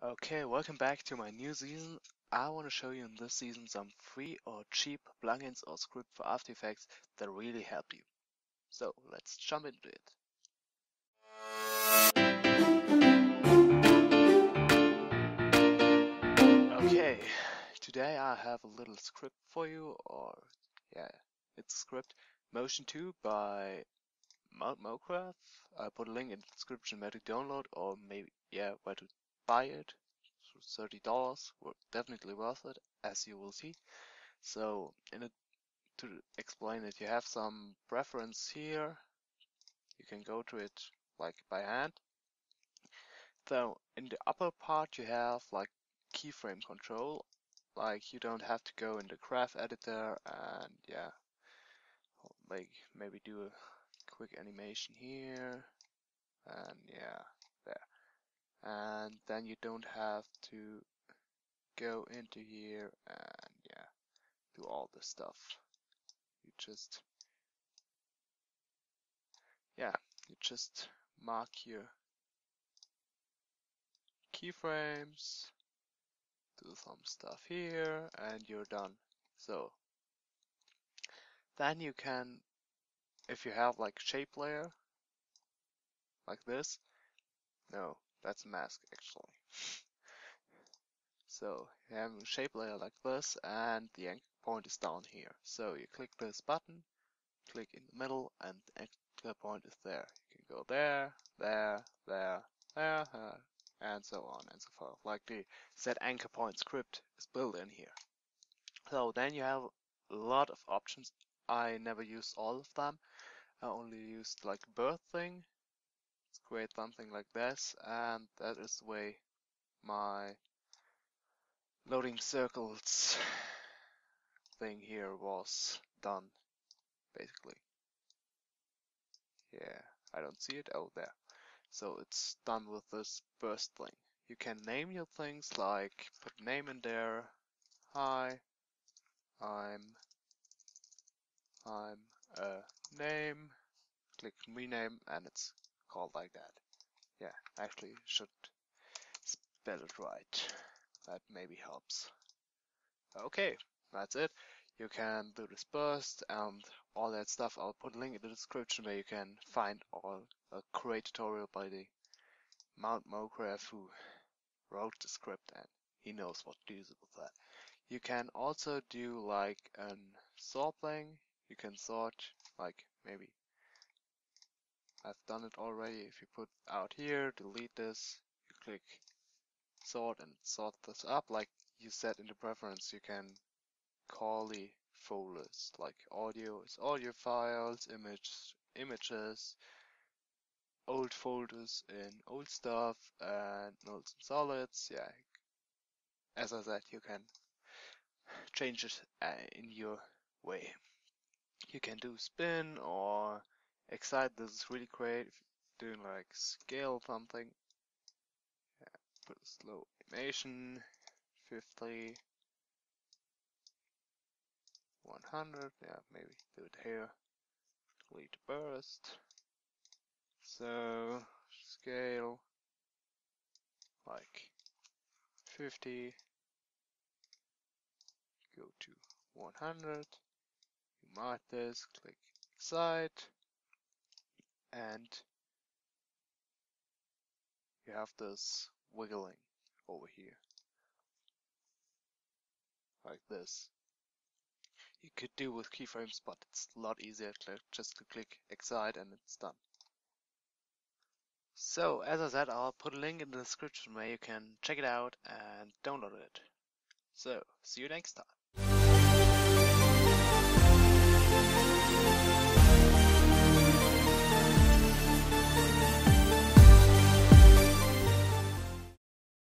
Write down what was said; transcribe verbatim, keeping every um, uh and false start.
Okay, welcome back to my new season. I want to show you in this season some free or cheap plugins or script for After Effects that really help you. So let's jump into it. Okay, today I have a little script for you, or yeah, it's a script, Motion two by Mount Mograph. I put a link in the description where to download, or maybe, yeah, where to buy it. Thirty dollars, definitely worth it, as you will see. So in it, to explain it, you have some preference here. You can go to it like by hand. So in the upper part you have like keyframe control, like you don't have to go in the graph editor and yeah, like maybe do a quick animation here and yeah, there. And then you don't have to go into here and yeah, do all this stuff. You just yeah, you just mark your keyframes, do some stuff here, and you're done. So then you can, if you have like shape layer like this, no, that's a mask actually. So you have a shape layer like this and the anchor point is down here. So you click this button, click in the middle, and the anchor point is there. You can go there, there, there, there, and so on and so forth. Like the set anchor point script is built in here. So then you have a lot of options. I never used all of them. I only used like birth thing. Create something like this, and that is the way my loading circles thing here was done, basically. Yeah, I don't see it. Oh, there. So it's done with this burst thing. You can name your things, like put name in there. Hi, I'm I'm a name. Click rename, and it's called like that. Yeah, actually should spell it right. That maybe helps. Okay, that's it. You can do this burst and all that stuff. I'll put a link in the description where you can find all a great tutorial by the Mount Mograph who wrote the script, and he knows what to do with that. You can also do like an sort thing. You can sort like maybe I've done it already. If you put out here, delete this, you click sort and sort this up. Like you said in the preference, you can call the folders, like audio is audio files, image images, old folders in old stuff, and nulls and solids. Yeah, as I said, you can change it in your way. You can do spin or excite. This is really great if you're doing like scale something. Yeah, put a slow animation, fifty, one hundred, yeah, maybe do it here, delete burst, so scale like fifty, go to one hundred, you mark this, click excite, and you have this wiggling over here like this. You could do with keyframes, but it's a lot easier just to click excite and it's done. So as I said, I'll put a link in the description where you can check it out and download it. So see you next time.